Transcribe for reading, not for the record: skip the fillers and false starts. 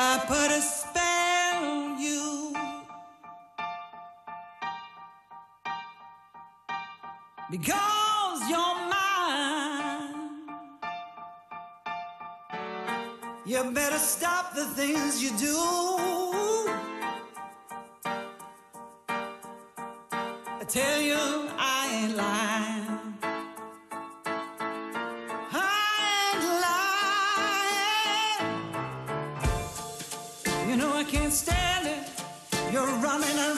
I put a spell on you because you're mine. You better stop the things you do. I tell you I ain't lying. You know I can't stand it. You're running around.